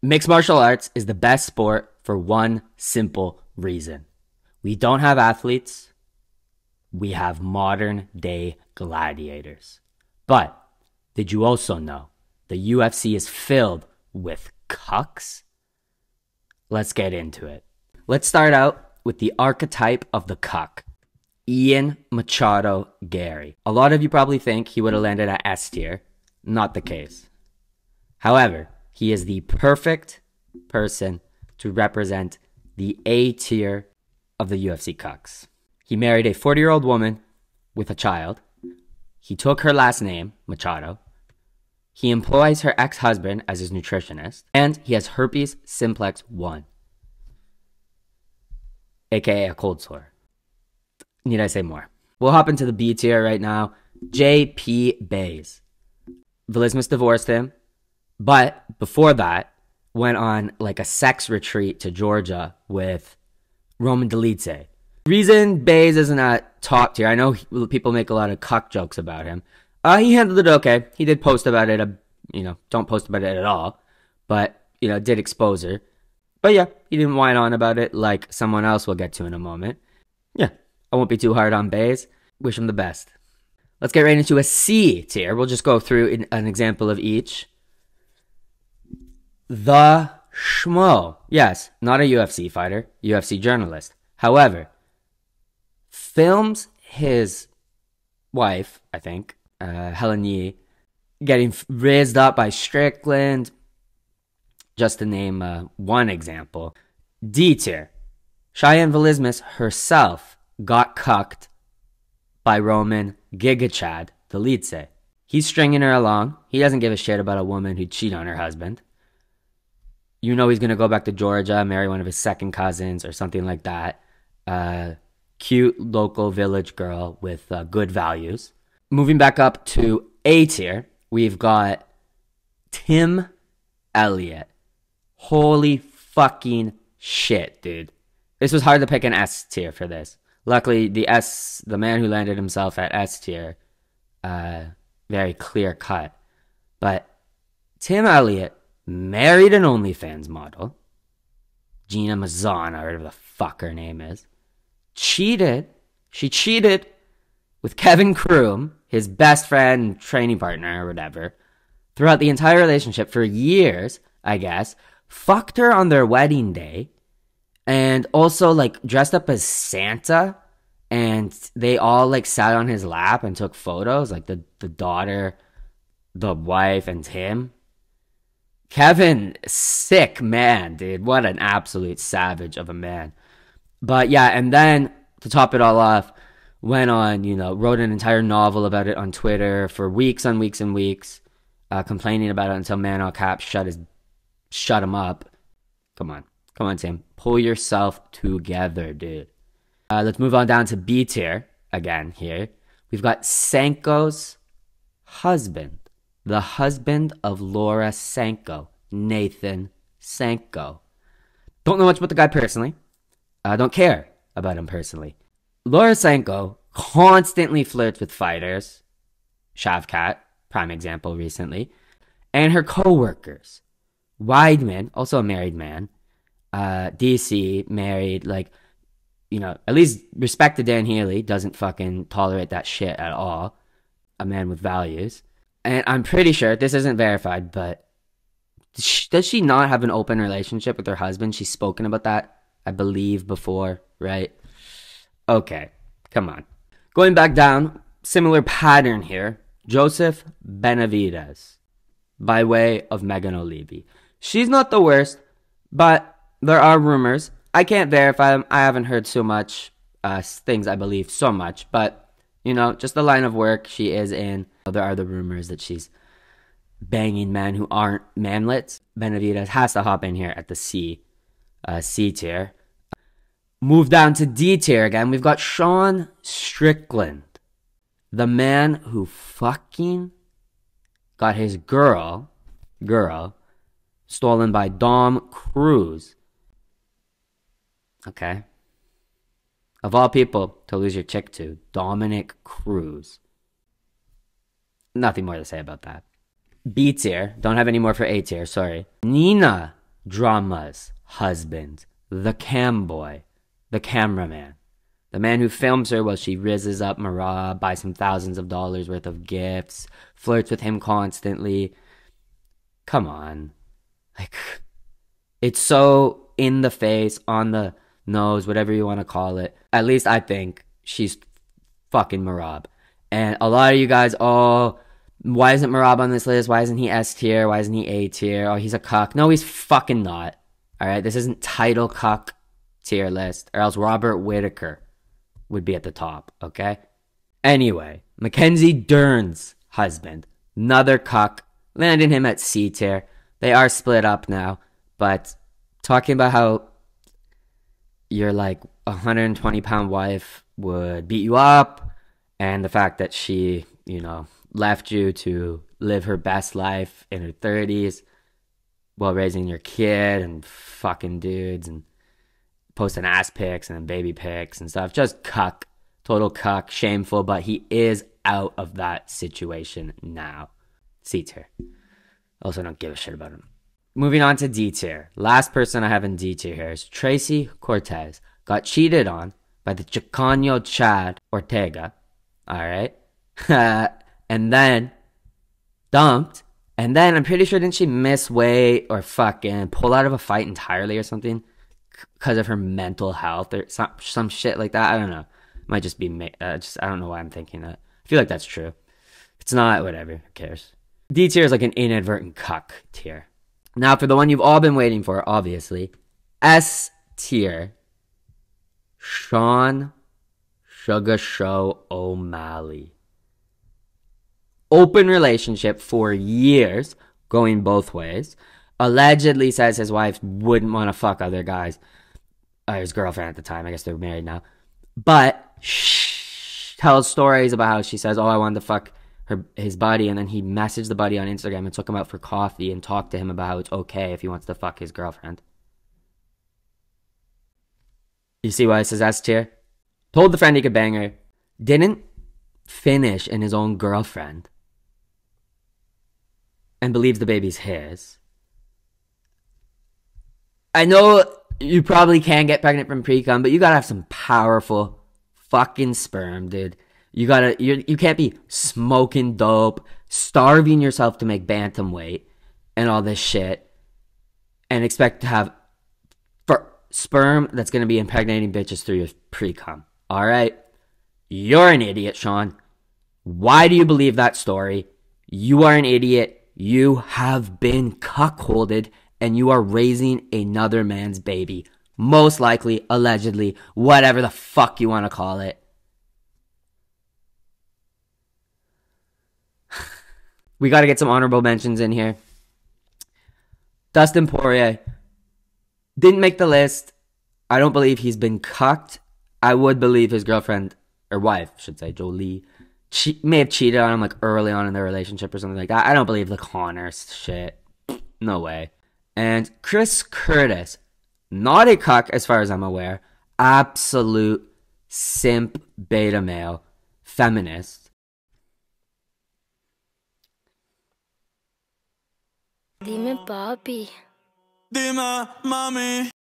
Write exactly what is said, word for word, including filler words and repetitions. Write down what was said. Mixed martial arts is the best sport for one simple reason. We don't have athletes. We have modern day gladiators. But did you also know the U F C is filled with cucks? Let's get into it. Let's start out with the archetype of the cuck. Ian Machado Garry. A lot of you probably think he would have landed at S tier. Not the case. However, he is the perfect person to represent the A tier of the U F C cucks. He married a forty-year-old woman with a child. He took her last name, Machado. He employs her ex-husband as his nutritionist. And he has herpes simplex one. A K A a cold sore. Need I say more? We'll hop into the B tier right now. J P Buys. Vlismas divorced him. But before that, went on like a sex retreat to Georgia with Roman Dolidze. Reason Buys isn't at top tier. I know he, people make a lot of cuck jokes about him. Uh, he handled it okay. He did post about it. Uh, you know, don't post about it at all. But, you know, did expose her. But yeah, he didn't whine on about it like someone else we'll get to in a moment. Yeah, I won't be too hard on Buys. Wish him the best. Let's get right into a C tier. We'll just go through in, an example of each. The Schmo. Yes, not a U F C fighter, U F C journalist. However, films his wife, I think, uh, Helen Yee, getting rizzed up by Strickland, just to name uh, one example. D tier. Cheyenne Vlismas herself got cucked by Roman Giga Chad Dolidze. He's stringing her along. He doesn't give a shit about a woman who cheated on her husband. You know he's going to go back to Georgia, marry one of his second cousins or something like that. Uh, cute local village girl with uh, good values. Moving back up to A tier, we've got Tim Elliott. Holy fucking shit, dude. This was hard to pick an S tier for this. Luckily, the S, the man who landed himself at S tier, uh, very clear cut. But Tim Elliott married an OnlyFans model, Gina Mazzana, or whatever the fuck her name is, cheated, she cheated with Kevin Kroom, his best friend and training partner or whatever, throughout the entire relationship for years, I guess, fucked her on their wedding day, and also, like, dressed up as Santa, and they all, like, sat on his lap and took photos, like, the, the daughter, the wife, and him. Kevin, sick man, dude. What an absolute savage of a man. But yeah, and then to top it all off, went on, you know, wrote an entire novel about it on Twitter for weeks and weeks and weeks, uh, complaining about it until Man All Caps shut his, shut him up. Come on. Come on, Tim. Pull yourself together, dude. Uh, let's move on down to B tier again here. We've got Sanko's husband. The husband of Laura Sanko, Nathan Sanko. Don't know much about the guy personally. I don't care about him personally. Laura Sanko constantly flirts with fighters. Shavkat, prime example recently. And her co-workers. Weidman, also a married man. Uh, D C, married, like, you know, at least respect to Dan Healy. Doesn't fucking tolerate that shit at all. A man with values. And I'm pretty sure, this isn't verified, but does she not have an open relationship with her husband? She's spoken about that, I believe, before, right? Okay, come on. Going back down, similar pattern here. Joseph Benavidez, by way of Megan Olivi. She's not the worst, but there are rumors. I can't verify them. I haven't heard so much uh, things, I believe, so much, but... you know, just the line of work she is in. There are the rumors that she's banging men who aren't manlets. Benavidez has to hop in here at the C, uh, C tier. Move down to D tier again. We've got Sean Strickland. The man who fucking got his girl, girl, stolen by Dom Cruz. Okay. Of all people to lose your chick to, Dominic Cruz. Nothing more to say about that. B tier. Don't have any more for A tier, sorry. Nina dramas, husbands, the cam boy, the cameraman, the man who films her while she rizzes up Marab, buys him thousands of dollars worth of gifts, flirts with him constantly. Come on. Like, it's so in the face, on the nose, whatever you want to call it. At least I think she's fucking Marab. And a lot of you guys, oh, why isn't Marab on this list? Why isn't he S tier? Why isn't he A tier? Oh, he's a cuck. No, he's fucking not. All right, this isn't title cuck tier list, or else Robert Whitaker would be at the top, okay? Anyway, Mackenzie Dern's husband, another cuck, landing him at C tier. They are split up now, but talking about how your like one hundred twenty pound wife would beat you up, and the fact that she, you know, left you to live her best life in her thirties while raising your kid and fucking dudes and posting ass pics and baby pics and stuff. Just cuck. Total cuck. Shameful, but he is out of that situation now. C tier. Also don't give a shit about him. Moving on to D tier. Last person I have in D tier here is Tracy Cortez. Got cheated on by the Chicano Chad Ortega. Alright. And then dumped. And then I'm pretty sure, didn't she miss weight or fucking pull out of a fight entirely or something because of her mental health or some, some shit like that? I don't know. It might just be, uh, just I don't know why I'm thinking that. I feel like that's true. If it's not, whatever. Who cares? D tier is like an inadvertent cuck tier. Now for the one you've all been waiting for, obviously. S tier. Sean Sugasho O'Malley. Open relationship for years, going both ways. Allegedly says his wife wouldn't want to fuck other guys. Or his girlfriend at the time. I guess they're married now. But shh, tells stories about how she says, oh, I wanted to fuck her, his buddy. And then he messaged the buddy on Instagram and took him out for coffee and talked to him about how it's okay if he wants to fuck his girlfriend. You see why it says S tier? Told the friend he could bang her. Didn't finish in his own girlfriend. And believes the baby's his. I know you probably can get pregnant from pre-cum, but you gotta have some powerful fucking sperm, dude. You gotta, you you can't be smoking dope, starving yourself to make bantamweight, and all this shit, and expect to have for sperm that's gonna be impregnating bitches through your pre-cum. All right, you're an idiot, Sean. Why do you believe that story? You are an idiot. You have been cuckolded. And you are raising another man's baby. Most likely, allegedly, whatever the fuck you want to call it. We got to get some honorable mentions in here. Dustin Poirier. Didn't make the list. I don't believe he's been cucked. I would believe his girlfriend, or wife, I should say, Jolie, she may have cheated on him like early on in their relationship or something like that. I don't believe the Connor shit. No way. And Chris Curtis, not a cuck as far as I'm aware, absolute simp beta male, feminist. Dime, papi. Dime, mommy.